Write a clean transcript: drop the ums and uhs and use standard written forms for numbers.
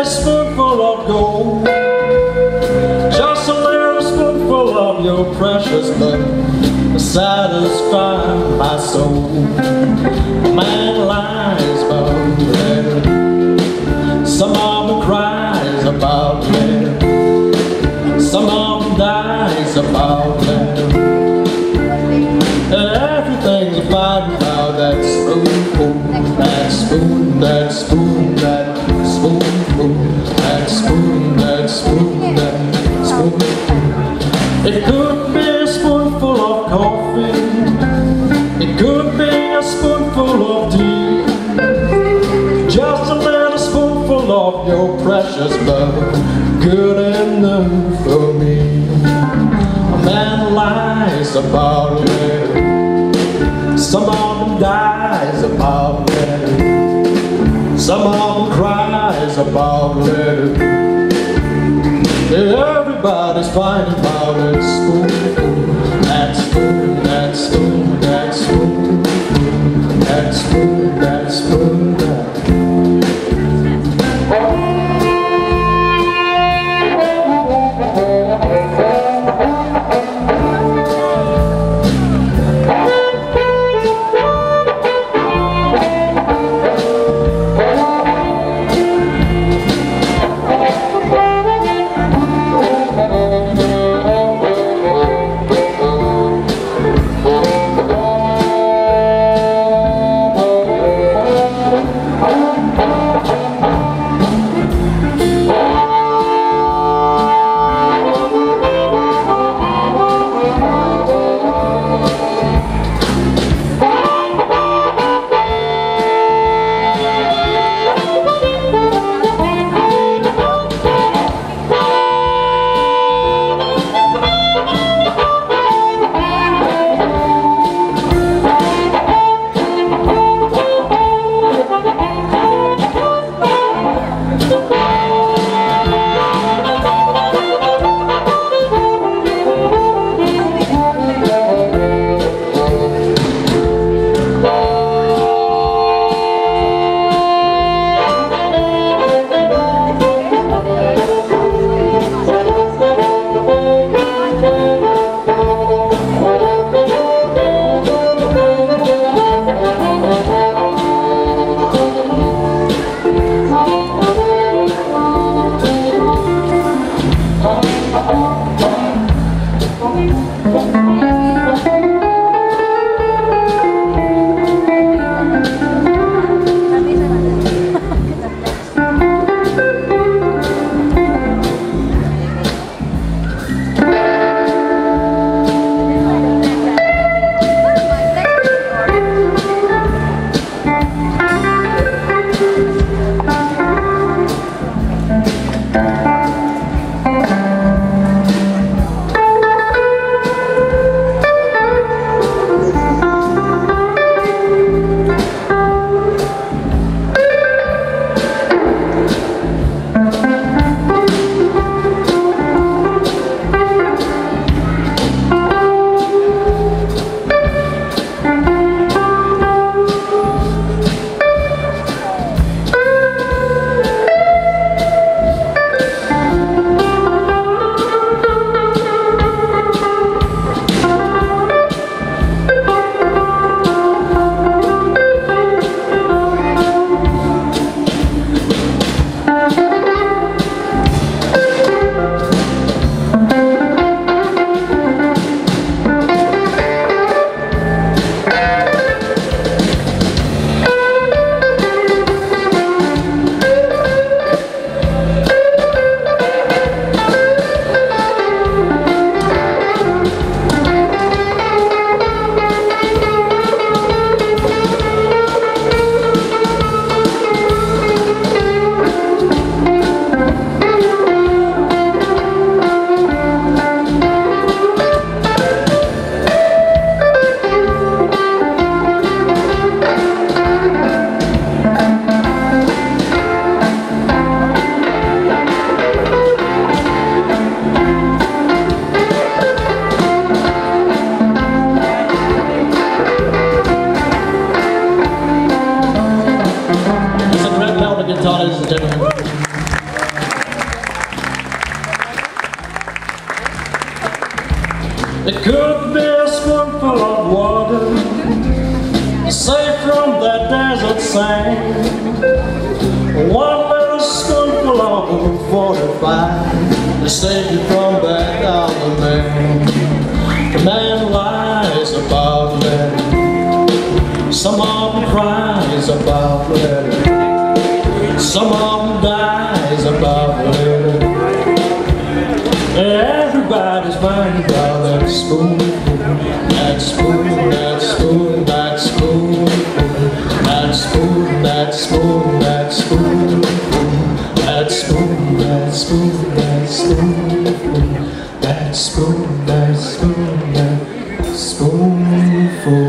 a spoonful of gold, just a little spoonful of your precious love to satisfy my soul. Man lies about there, some mama cries about there, some mama dies about there, and everything's about there. That spoonful, that spoon, that spoon, that spoonful, that spoon, that spoon, that spoonful. It could be a spoonful of coffee, it could be a spoonful of tea, just a little spoonful of your precious love, good enough for me. A man lies about it. Some of them dies about it, some of them cries about it. Everybody's fine about it. Spoonful, that spoon, that spoon, that spoon, that spoon, that spoon, that spoon, that spoon. Could be a spoonful of water, safe from the desert sand. One little spoonful of 45 to save you from back out the man. The man lies about letter, some of them cries about letter, some of them dies about letter. Everybody's mind about that spoonful, that spoonful, that spoonful, that spoonful, that spoonful, that spoonful, that spoonful, that spoonful, that spoonful, that spoonful, that spoonful, that spoonful.